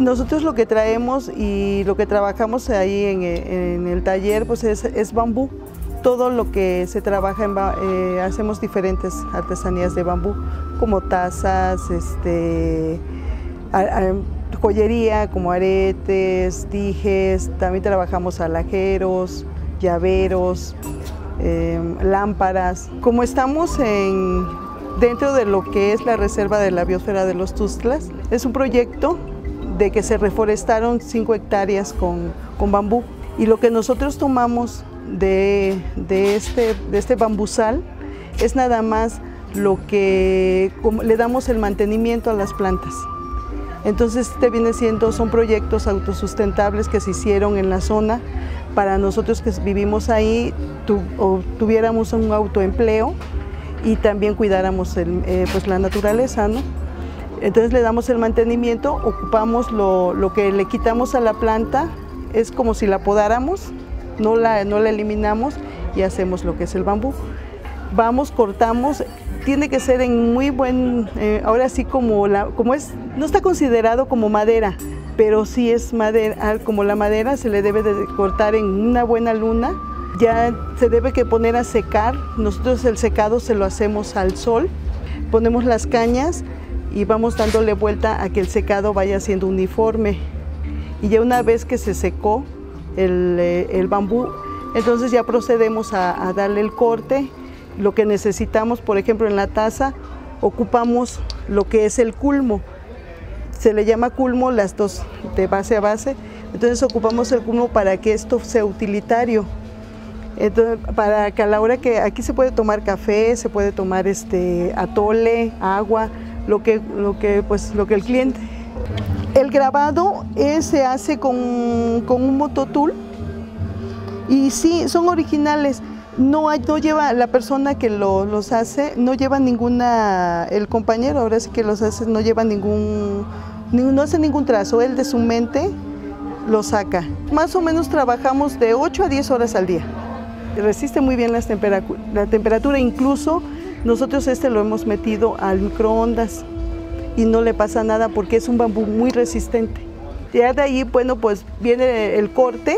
Nosotros lo que traemos y lo que trabajamos ahí en el taller pues es bambú. Todo lo que se trabaja, hacemos diferentes artesanías de bambú, como tazas, joyería, como aretes, dijes, también trabajamos alajeros, llaveros, lámparas. Como estamos dentro de lo que es la Reserva de la Biosfera de los Tuxtlas, es un proyecto de que se reforestaron 5 hectáreas con bambú, y lo que nosotros tomamos de este bambuzal es nada más lo que le damos el mantenimiento a las plantas. Entonces son proyectos autosustentables que se hicieron en la zona para nosotros que vivimos ahí, tuviéramos un autoempleo y también cuidáramos pues la naturaleza, ¿no? Entonces le damos el mantenimiento, ocupamos lo que le quitamos a la planta, es como si la podáramos, no la eliminamos y hacemos lo que es el bambú. Vamos, cortamos, tiene que ser en muy buen, ahora sí como es, no está considerado como madera, pero sí es madera, como la madera se le debe de cortar en una buena luna, ya se debe que poner a secar. Nosotros el secado se lo hacemos al sol, ponemos las cañas y vamos dándole vuelta a que el secado vaya siendo uniforme, y ya una vez que se secó el bambú, entonces ya procedemos a darle el corte. Lo que necesitamos, por ejemplo, en la taza ocupamos lo que es el culmo, se le llama culmo, las dos de base a base, entonces ocupamos el culmo para que esto sea utilitario. Entonces, para que a la hora que aquí se puede tomar café, se puede tomar atole, agua, lo que el cliente. El grabado se hace con un mototool, y sí, son originales. No lleva, la persona que los hace no lleva ninguna, el compañero ahora sí que los hace, no lleva no hace ningún trazo, él de su mente lo saca. Más o menos trabajamos de 8 a 10 horas al día. Resiste muy bien la temperatura, incluso nosotros lo hemos metido al microondas y no le pasa nada porque es un bambú muy resistente. Ya de ahí, bueno, pues viene el corte,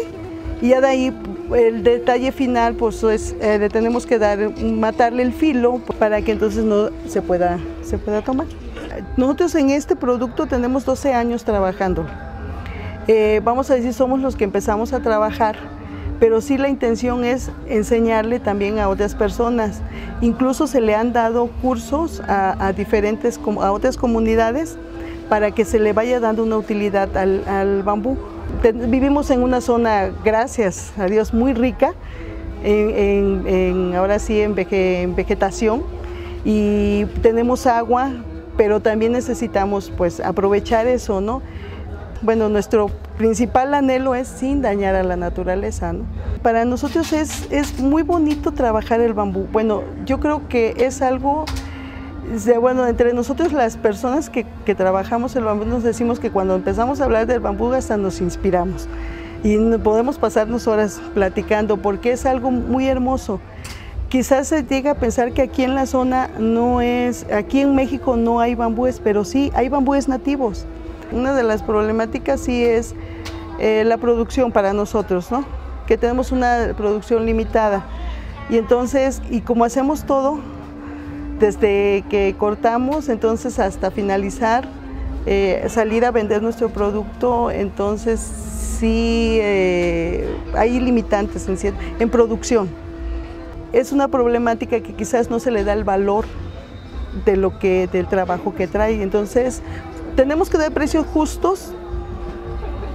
y ya de ahí el detalle final pues es, le tenemos que matarle el filo para que entonces no se pueda tomar. Nosotros en este producto tenemos 12 años trabajando. Vamos a decir, somos los que empezamos a trabajar, pero sí la intención es enseñarle también a otras personas. Incluso se le han dado cursos a otras comunidades para que se le vaya dando una utilidad al bambú. Vivimos en una zona, gracias a Dios, muy rica en vegetación, y tenemos agua, pero también necesitamos pues aprovechar eso, ¿no? Bueno, nuestro principal anhelo es sin dañar a la naturaleza, ¿no? Para nosotros es muy bonito trabajar el bambú. Bueno, yo creo que es algo, entre nosotros las personas que trabajamos el bambú nos decimos que cuando empezamos a hablar del bambú hasta nos inspiramos y podemos pasarnos horas platicando porque es algo muy hermoso. Quizás se llega a pensar que aquí en la zona aquí en México no hay bambúes, pero sí hay bambúes nativos. Una de las problemáticas sí es la producción para nosotros, ¿no? Que tenemos una producción limitada, y entonces, y como hacemos todo, desde que cortamos entonces hasta finalizar, salir a vender nuestro producto, entonces sí hay limitantes en producción. Es una problemática que quizás no se le da el valor del trabajo que trae, entonces tenemos que dar precios justos,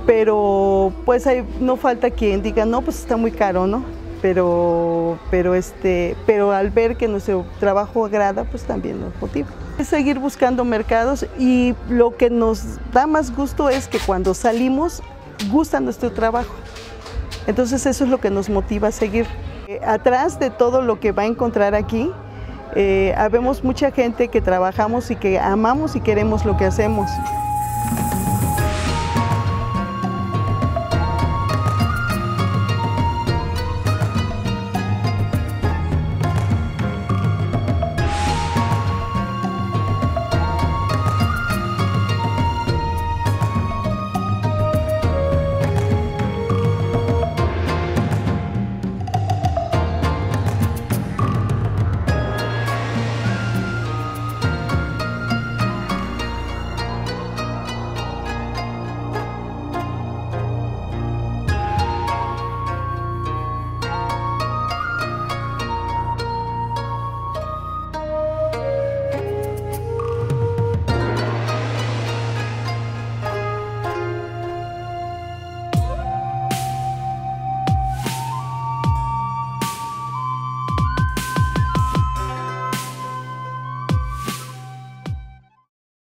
pero pues no falta quien diga, no, pues está muy caro, ¿no? Pero al ver que nuestro trabajo agrada, pues también nos motiva. Es seguir buscando mercados, y lo que nos da más gusto es que cuando salimos, gusta nuestro trabajo. Entonces eso es lo que nos motiva a seguir. Atrás de todo lo que va a encontrar aquí, habemos mucha gente que trabajamos y que amamos y queremos lo que hacemos.